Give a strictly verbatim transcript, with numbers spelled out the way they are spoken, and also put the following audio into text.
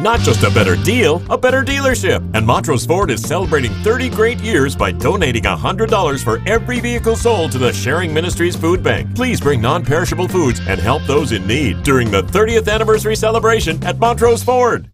Not just a better deal, a better dealership. And Montrose Ford is celebrating thirty great years by donating one hundred dollars for every vehicle sold to the Sharing Ministries Food Bank. Please bring non-perishable foods and help those in need during the thirtieth anniversary celebration at Montrose Ford.